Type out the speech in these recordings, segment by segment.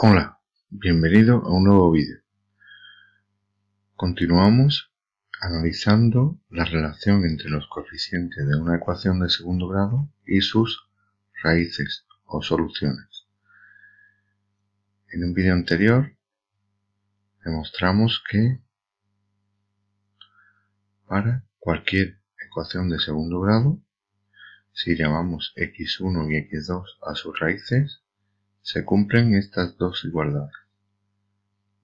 Hola, bienvenido a un nuevo vídeo. Continuamos analizando la relación entre los coeficientes de una ecuación de segundo grado y sus raíces o soluciones. En un vídeo anterior demostramos que para cualquier ecuación de segundo grado, si llamamos x1 y x2 a sus raíces, se cumplen estas dos igualdades.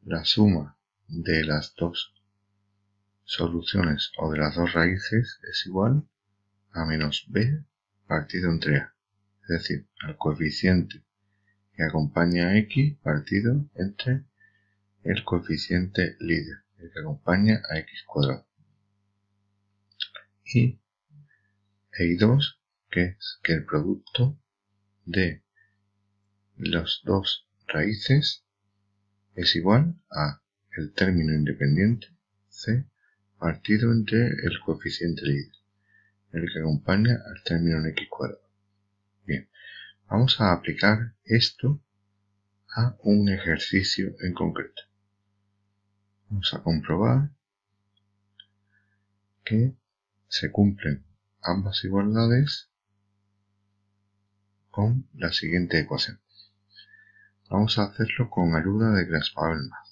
La suma de las dos soluciones o de las dos raíces es igual a menos b partido entre a, es decir, al coeficiente que acompaña a x partido entre el coeficiente líder, el que acompaña a x cuadrado. Y e2, que es que el producto de las dos raíces es igual a el término independiente c partido entre el coeficiente líder, el que acompaña al término en x cuadrado. Bien, vamos a aplicar esto a un ejercicio en concreto. Vamos a comprobar que se cumplen ambas igualdades con la siguiente ecuación. Vamos a hacerlo con ayuda de Graspable Math.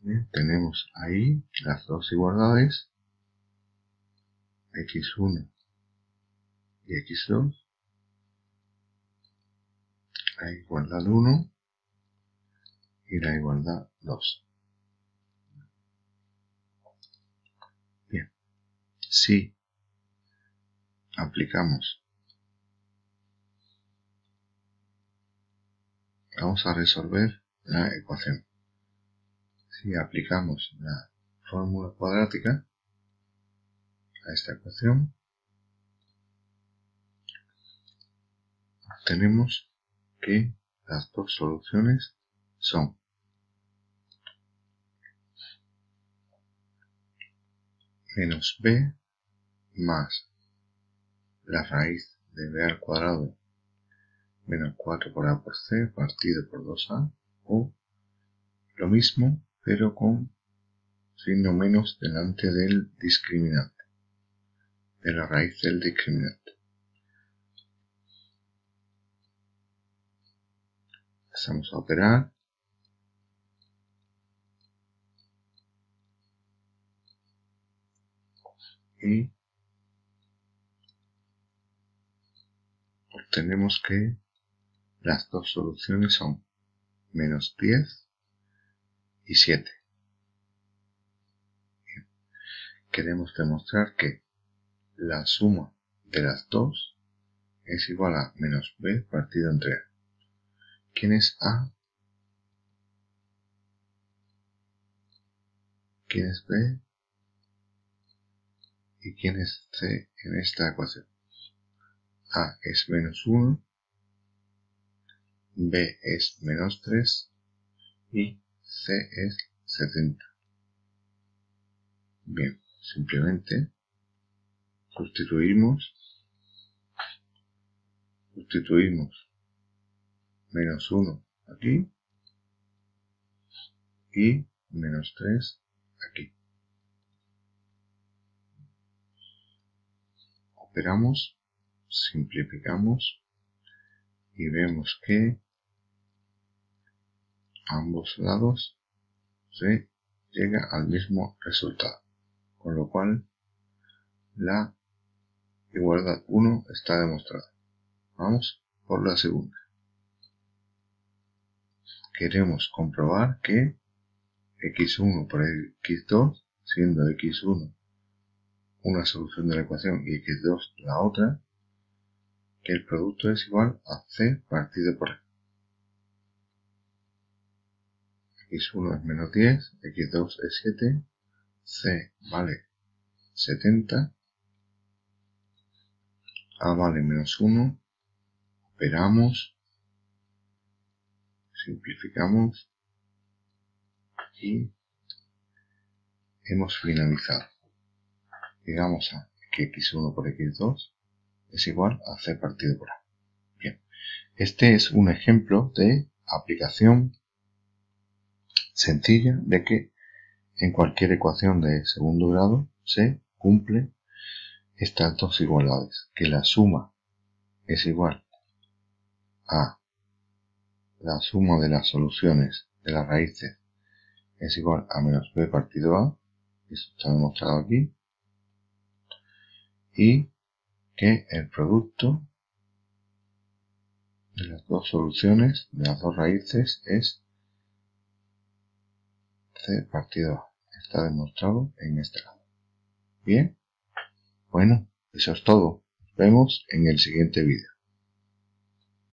Bien, tenemos ahí las dos igualdades, x1 y x2. La igualdad 1 y la igualdad 2. Bien, sí. Aplicamos. Vamos a resolver la ecuación. Si aplicamos la fórmula cuadrática a esta ecuación, obtenemos que las dos soluciones son menos b más la raíz de b al cuadrado menos 4 por a por c partido por 2a, o lo mismo pero con signo menos delante del discriminante, de la raíz del discriminante. Pasamos a operar. Y obtenemos que las dos soluciones son menos 10 y 7. Bien. Queremos demostrar que la suma de las dos es igual a menos b partido entre a. ¿Quién es a? ¿Quién es b? ¿Y quién es c en esta ecuación? A es menos 1, b es menos 3 y c es 70. Bien, simplemente sustituimos menos 1 aquí y menos 3 aquí. Operamos. Simplificamos y vemos que a ambos lados se llega al mismo resultado, con lo cual la igualdad 1 está demostrada. Vamos por la segunda. Queremos comprobar que x1 por x2, siendo x1 una solución de la ecuación y x2 la otra, que el producto es igual a c partido por a. x1 es menos 10, x2 es 7, c vale 70, a vale menos 1, operamos, simplificamos y hemos finalizado. Llegamos a que x1 por x2 es igual a c partido por a. Bien, este es un ejemplo de aplicación sencilla de que en cualquier ecuación de segundo grado se cumple estas dos igualdades, que la suma es igual a la suma de las soluciones de las raíces es igual a menos b partido a, eso está demostrado aquí, y que el producto de las dos soluciones, de las dos raíces, es c partido a. Está demostrado en este lado. Bien, bueno, eso es todo. Nos vemos en el siguiente vídeo.